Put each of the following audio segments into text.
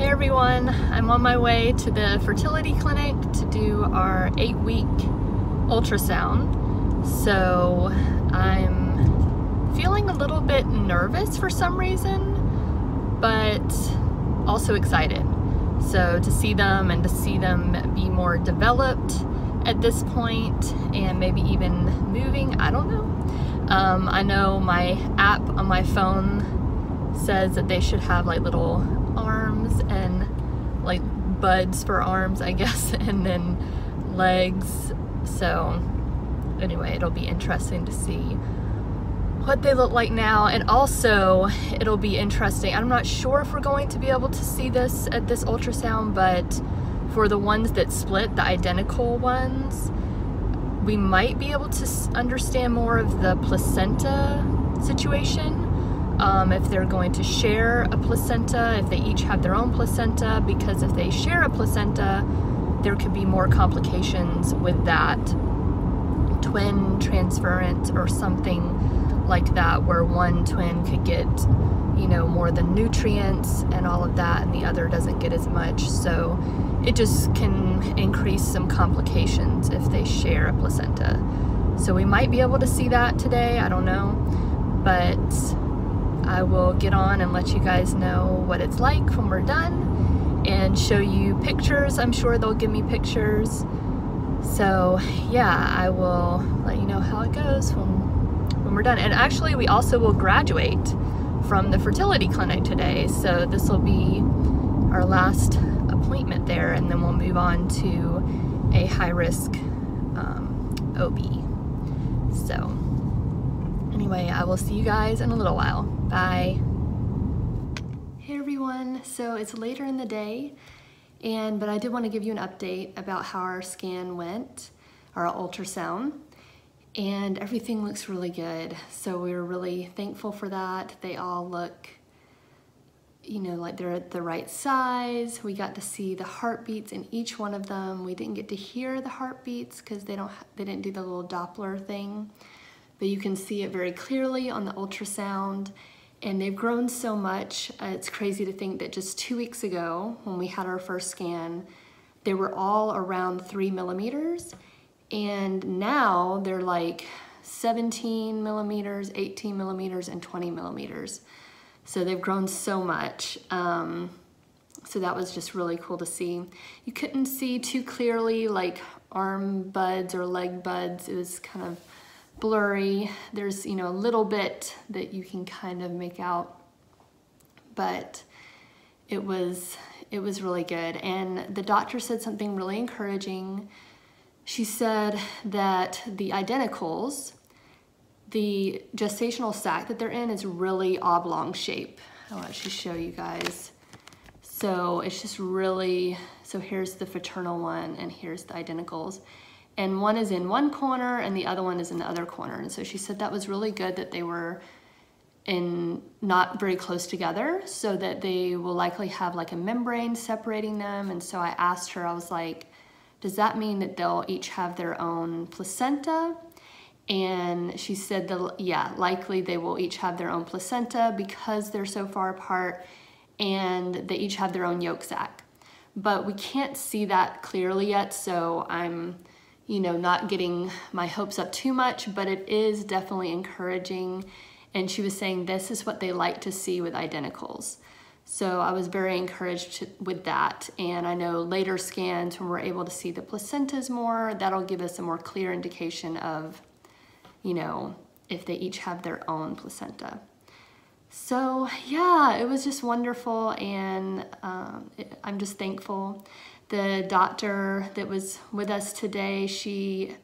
Everyone, I'm on my way to the fertility clinic to do our 8-week ultrasound. So I'm feeling a little bit nervous for some reason, but also excited. So to see them and to see them be more developed at this point and maybe even moving, I don't know. I know my app on my phone says that they should have like little arms and like buds for arms, I guess, and then legs. So anyway, it'll be interesting to see what they look like now, and also it'll be interesting. I'm not sure if we're going to be able to see this at this ultrasound, but for the ones that split, the identical ones, we might be able to understand more of the placenta situation. If they're going to share a placenta, if they each have their own placenta, because if they share a placenta, there could be more complications with that, twin transference or something like that, where one twin could get, you know, more of the nutrients and all of that, and the other doesn't get as much. So it just can increase some complications if they share a placenta. So we might be able to see that today, I don't know, but I will get on and let you guys know what it's like when we're done and show you pictures. I'm sure they'll give me pictures. So yeah, I will let you know how it goes when we're done. And actually, we also will graduate from the fertility clinic today. So this will be our last appointment there, and then we'll move on to a high-risk OB. So anyway, I will see you guys in a little while. Bye. Hey everyone, so it's later in the day, but I did want to give you an update about how our scan went, our ultrasound, and everything looks really good. So we're really thankful for that. They all look, you know, like they're at the right size. We got to see the heartbeats in each one of them. We didn't get to hear the heartbeats because they didn't do the little Doppler thing. But you can see it very clearly on the ultrasound, and they've grown so much. It's crazy to think that just 2 weeks ago, when we had our first scan, they were all around 3 millimeters, and now they're like 17 millimeters, 18 millimeters, and 20 millimeters. So they've grown so much. So that was just really cool to see. You couldn't see too clearly like arm buds or leg buds. It was kind of blurry. There's, you know, a little bit that you can kind of make out, but it was really good. And the doctor said something really encouraging. She said that the identicals, the gestational sac that they're in is really oblong shape. I'll actually show you guys. So it's just really, so here's the fraternal one and here's the identicals. And one is in one corner and the other one is in the other corner. And so she said that was really good that they were in not very close together, so that they will likely have like a membrane separating them. And so I asked her, I was like, does that mean that they'll each have their own placenta? And she said that, yeah, likely they will each have their own placenta because they're so far apart, and they each have their own yolk sac. But we can't see that clearly yet, so I'm, you know, not getting my hopes up too much, but it is definitely encouraging. And she was saying this is what they like to see with identicals. So I was very encouraged with that. And I know later scans, when we're able to see the placentas more, that'll give us a more clear indication of, you know, if they each have their own placenta. So yeah, it was just wonderful, and I'm just thankful. The doctor that was with us today, she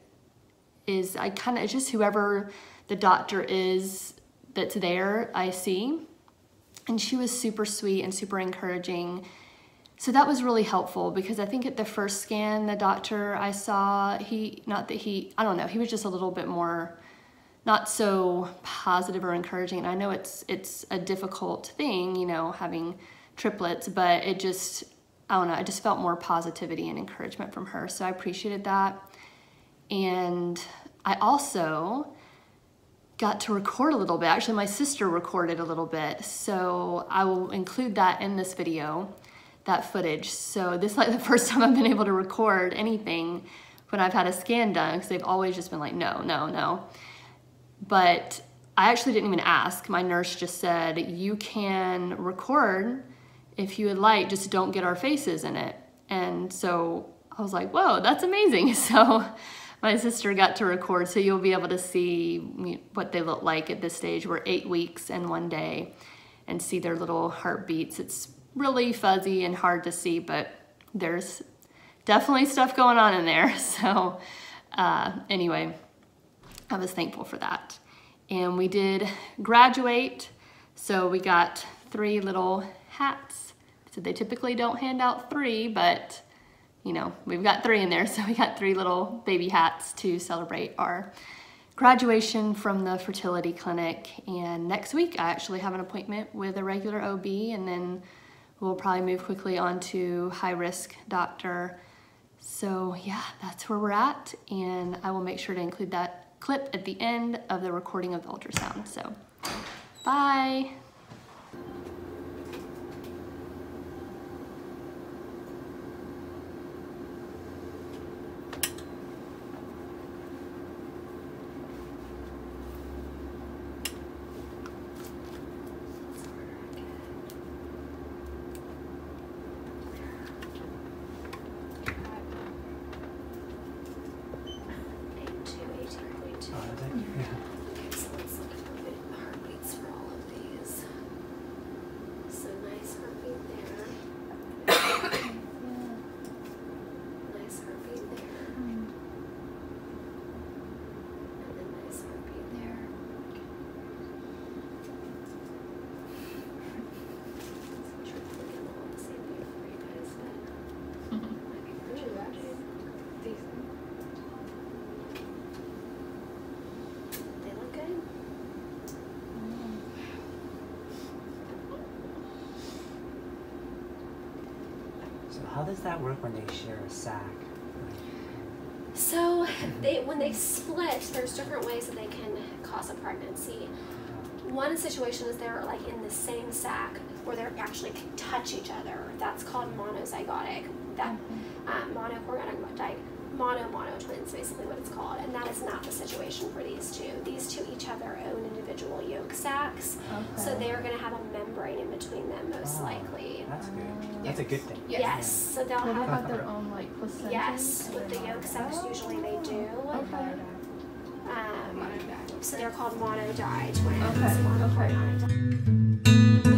is, it's just whoever the doctor is that's there, I see. And she was super sweet and super encouraging. So that was really helpful, because I think at the first scan, the doctor I saw, I don't know, he was just a little bit more, not so positive or encouraging. And I know it's a difficult thing, you know, having triplets, but it just, I don't know, I just felt more positivity and encouragement from her. So I appreciated that. And I also got to record a little bit. Actually, my sister recorded a little bit. So I will include that in this video, that footage. So this is like the first time I've been able to record anything when I've had a scan done, because they've always just been like, no, no, no. But I actually didn't even ask. My nurse just said, you can record if you would like, just don't get our faces in it. And so I was like, whoa, that's amazing. So my sister got to record, so you'll be able to see what they look like at this stage. We're 8 weeks and 1 day, and see their little heartbeats. It's really fuzzy and hard to see, but there's definitely stuff going on in there. So anyway, I was thankful for that. And we did graduate, so we got 3 little hats. So they typically don't hand out 3, but you know, we've got 3 in there, so we got 3 little baby hats to celebrate our graduation from the fertility clinic. And next week I actually have an appointment with a regular OB, and then we'll probably move quickly on to high-risk doctor. So yeah, that's where we're at, and I will make sure to include that clip at the end of the recording of the ultrasound. So, bye. How does that work when they share a sac? So when they split, there's different ways that they can cause a pregnancy. One situation is they're like in the same sac, where they actually can touch each other. That's called monozygotic. That monochorionic, mono-mono twins, basically what it's called. And that is not the situation for these two. These two each have their own individual yolk sacs. Okay. So they are going to have a membrane in between them, most likely. That's good. That's a good thing. Yes. Yes. So they'll have their own, like, placenta. Yes. With the yolk sacs, usually they do. Okay. So they're called mono-dye twins. Okay. Mono-dye.